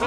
Ha